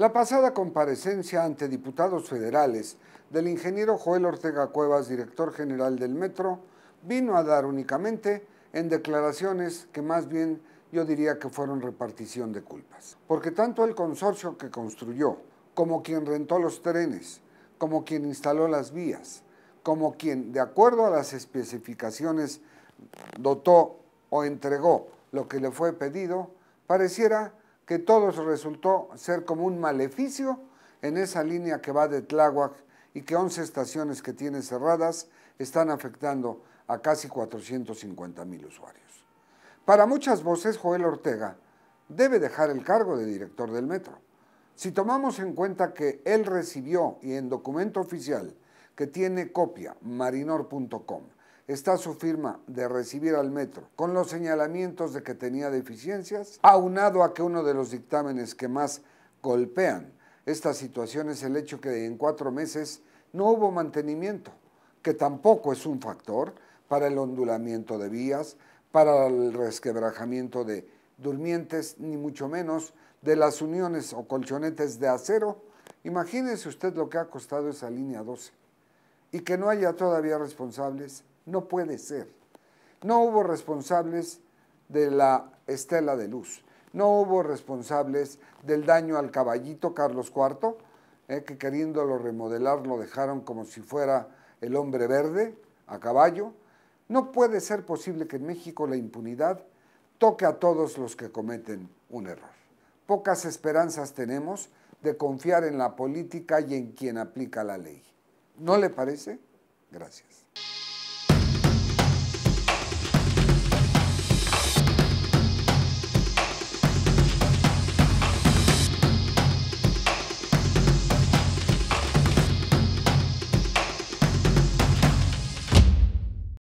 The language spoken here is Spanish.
La pasada comparecencia ante diputados federales del ingeniero Joel Ortega Cuevas, director general del Metro, vino a dar únicamente en declaraciones que más bien yo diría que fueron repartición de culpas. Porque tanto el consorcio que construyó, como quien rentó los trenes, como quien instaló las vías, como quien, de acuerdo a las especificaciones, dotó o entregó lo que le fue pedido, pareciera que todo resultó ser como un maleficio en esa línea que va de Tláhuac y que 11 estaciones que tiene cerradas están afectando a casi 450,000 usuarios. Para muchas voces, Joel Ortega debe dejar el cargo de director del Metro. Si tomamos en cuenta que él recibió, y en documento oficial que tiene copia, marinor.com, está su firma de recibir al Metro, con los señalamientos de que tenía deficiencias, aunado a que uno de los dictámenes que más golpean esta situación es el hecho que en 4 meses no hubo mantenimiento, que tampoco es un factor para el ondulamiento de vías, para el resquebrajamiento de durmientes, ni mucho menos de las uniones o colchonetes de acero. Imagínense usted lo que ha costado esa línea 12. Y que no haya todavía responsables, no puede ser. No hubo responsables de la estela de luz, no hubo responsables del daño al caballito Carlos IV, que queriéndolo remodelar lo dejaron como si fuera el hombre verde a caballo. No puede ser posible que en México la impunidad toque a todos los que cometen un error. Pocas esperanzas tenemos de confiar en la política y en quien aplica la ley. ¿No le parece? Gracias.